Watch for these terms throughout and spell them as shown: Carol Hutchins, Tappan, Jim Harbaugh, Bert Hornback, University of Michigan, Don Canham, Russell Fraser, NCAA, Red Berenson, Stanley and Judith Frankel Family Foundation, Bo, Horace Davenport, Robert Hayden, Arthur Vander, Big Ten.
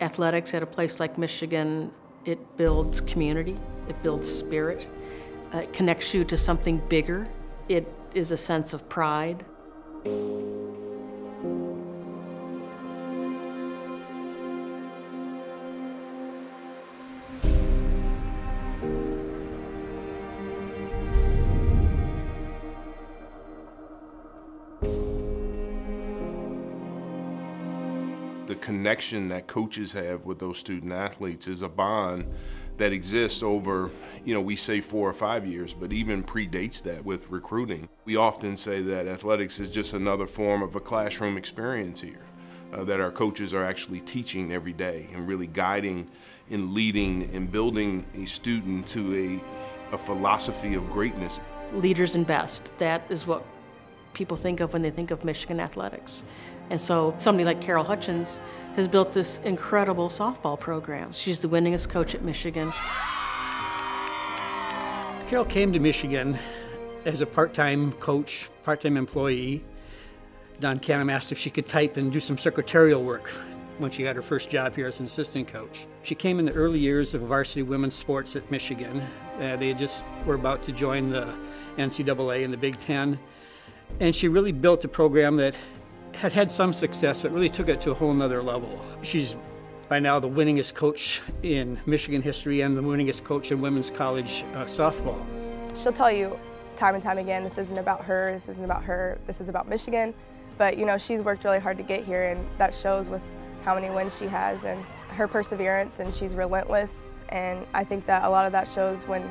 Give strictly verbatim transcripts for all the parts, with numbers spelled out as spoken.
athletics at a place like Michigan, it builds community, it builds spirit, uh, it connects you to something bigger, it is a sense of pride. Connection that coaches have with those student athletes is a bond that exists over, you know, we say four or five years, but even predates that with recruiting. We often say that athletics is just another form of a classroom experience here, uh, that our coaches are actually teaching every day and really guiding and leading and building a student to a, a philosophy of greatness. Leaders and best, that is what people think of when they think of Michigan athletics. And so somebody like Carol Hutchins has built this incredible softball program. She's the winningest coach at Michigan. Carol came to Michigan as a part-time coach, part-time employee. Don Canham asked if she could type and do some secretarial work when she got her first job here as an assistant coach. She came in the early years of varsity women's sports at Michigan. Uh, they just were about to join the N C double A and the Big Ten. And she really built a program that had had some success, but really took it to a whole nother level. She's by now the winningest coach in Michigan history and the winningest coach in women's college uh, softball. She'll tell you time and time again, this isn't about her, this isn't about her, this is about Michigan. But you know, she's worked really hard to get here, and that shows with how many wins she has and her perseverance, and she's relentless. And I think that a lot of that shows when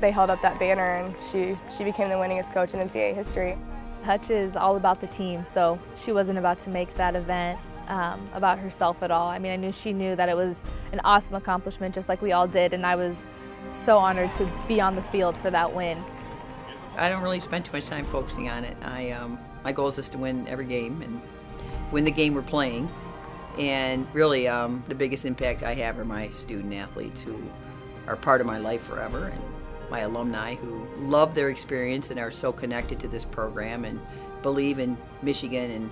they held up that banner and she, she became the winningest coach in N C double A history. Hutch is all about the team, so she wasn't about to make that event um, about herself at all. I mean, I knew she knew that it was an awesome accomplishment, just like we all did, and I was so honored to be on the field for that win. I don't really spend too much time focusing on it. I, um, my goal is just to win every game and win the game we're playing. And really, um, the biggest impact I have are my student athletes, who are part of my life forever. And my alumni, who love their experience and are so connected to this program and believe in Michigan and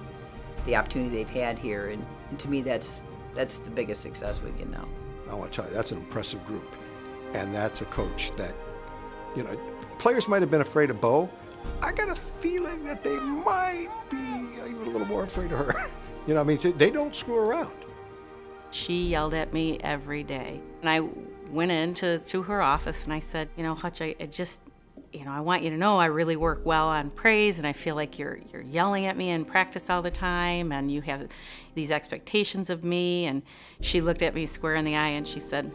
the opportunity they've had here. And, and to me, that's, that's the biggest success we can know. I want to tell you, that's an impressive group. And that's a coach that, you know, players might have been afraid of Bo. I got a feeling that they might be even a little more afraid of her. You know, I mean, they don't screw around. She yelled at me every day. And I went into to her office and I said, you know, Hutch, I, I just, you know, I want you to know I really work well on praise, and I feel like you're you're yelling at me in practice all the time, and you have these expectations of me. And she looked at me square in the eye and she said,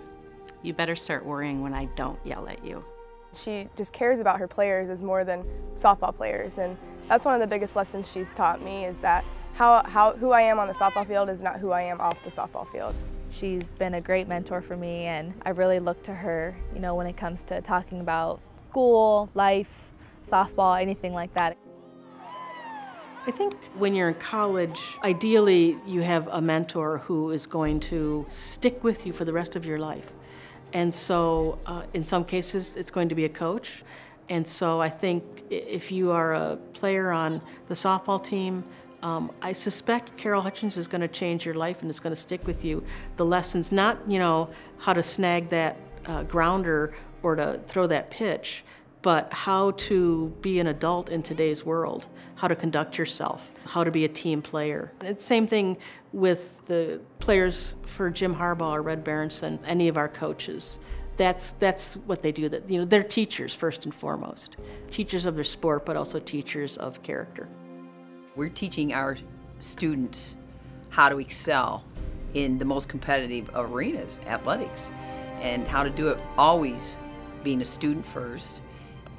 you better start worrying when I don't yell at you. She just cares about her players as more than softball players, and that's one of the biggest lessons she's taught me, is that how, how who I am on the softball field is not who I am off the softball field. She's been a great mentor for me, and I really look to her, you know, when it comes to talking about school, life, softball, anything like that. I think when you're in college, ideally you have a mentor who is going to stick with you for the rest of your life. And so uh, in some cases it's going to be a coach. And so I think if you are a player on the softball team, Um, I suspect Carol Hutchins is going to change your life and is going to stick with you. The lessons, not, you know, how to snag that uh, grounder or to throw that pitch, but how to be an adult in today's world, how to conduct yourself, how to be a team player. And it's the same thing with the players for Jim Harbaugh or Red Berenson, any of our coaches. That's, that's what they do. That, you know, they're teachers first and foremost, teachers of their sport, but also teachers of character. We're teaching our students how to excel in the most competitive arenas, athletics, and how to do it always being a student first,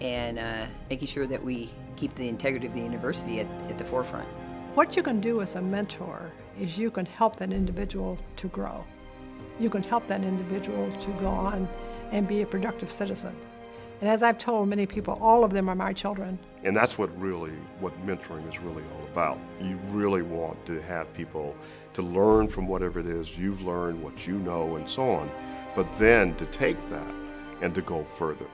and uh, making sure that we keep the integrity of the university at, at the forefront. What you can do as a mentor is you can help that individual to grow. You can help that individual to go on and be a productive citizen. And as I've told many people, all of them are my children. And that's what really, what mentoring is really all about. You really want to have people to learn from whatever it is you've learned, what you know, and so on, but then to take that and to go further.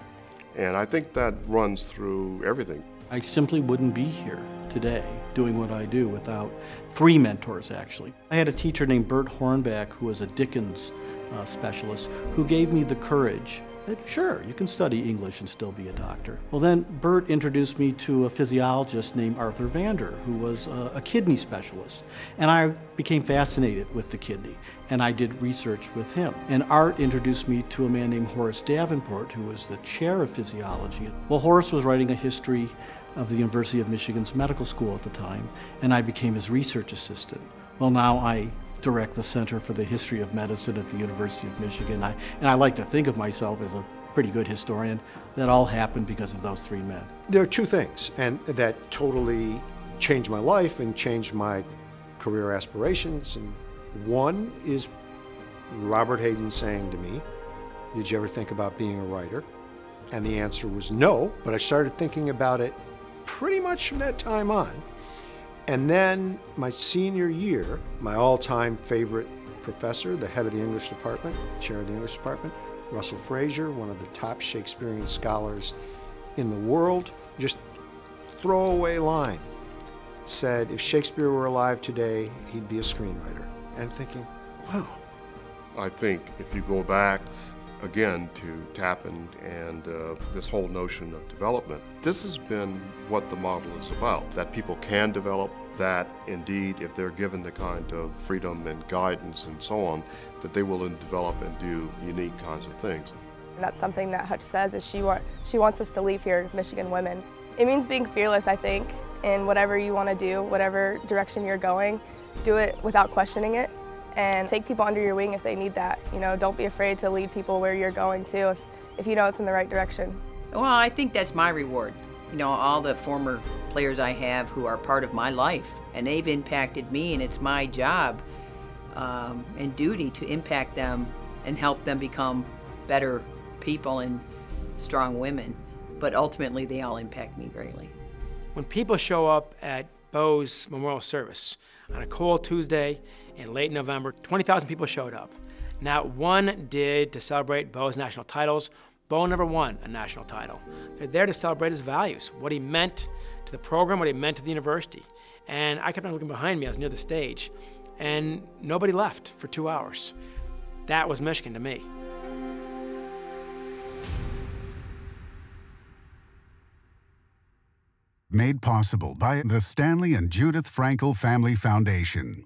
And I think that runs through everything. I simply wouldn't be here today doing what I do without three mentors, actually. I had a teacher named Bert Hornback, who was a Dickens uh, specialist, who gave me the courage that, sure, you can study English and still be a doctor. Well, then Bert introduced me to a physiologist named Arthur Vander, who was a, a kidney specialist. And I became fascinated with the kidney, and I did research with him. And Art introduced me to a man named Horace Davenport, who was the chair of physiology. Well, Horace was writing a history of the University of Michigan's medical school at the time, and I became his research assistant. Well, now I direct the Center for the History of Medicine at the University of Michigan. I, and I like to think of myself as a pretty good historian. That all happened because of those three men. There are two things and that totally changed my life and changed my career aspirations. And one is Robert Hayden saying to me, "Did you ever think about being a writer?" And the answer was no, but I started thinking about it pretty much from that time on. And then my senior year, my all-time favorite professor, the head of the English department, chair of the English department, Russell Fraser, one of the top Shakespearean scholars in the world, just throwaway line, said if Shakespeare were alive today, he'd be a screenwriter. And thinking, wow. I think if you go back again to Tappan and uh, this whole notion of development, this has been what the model is about, that people can develop, that indeed if they're given the kind of freedom and guidance and so on, that they will develop and do unique kinds of things. And that's something that Hutch says is she, wa she wants us to leave here Michigan women. It means being fearless, I think, in whatever you want to do, whatever direction you're going, do it without questioning it. And take people under your wing if they need that. You know, don't be afraid to lead people where you're going to if, if you know it's in the right direction. Well, I think that's my reward. You know, all the former players I have who are part of my life, and they've impacted me, and it's my job um, and duty to impact them and help them become better people and strong women. But ultimately, they all impact me greatly. When people show up at Bo's memorial service on a cold Tuesday in late November, twenty thousand people showed up. Not one did to celebrate Bo's national titles. Bo never won a national title. They're there to celebrate his values, what he meant to the program, what he meant to the university. And I kept on looking behind me, I was near the stage, and nobody left for two hours. That was Michigan to me. Made possible by the Stanley and Judith Frankel Family Foundation.